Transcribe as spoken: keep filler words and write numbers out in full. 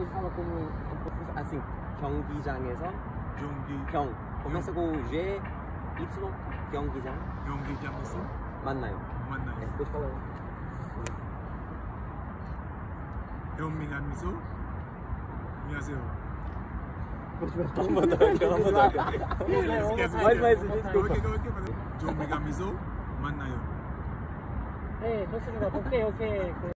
축구 하나 꼽으면 아승 경기장에서 경기 경 검색고 이제 입수로 경기장 경기장에서 만나요. 만나요. 네, 또 또. 영민아미소 안녕하세요. 한번 더 할게요. 한번 더 할게요. 계속 할게요. 영민아미소 만나요. 네, 좋습니다. 오케이, 오케이.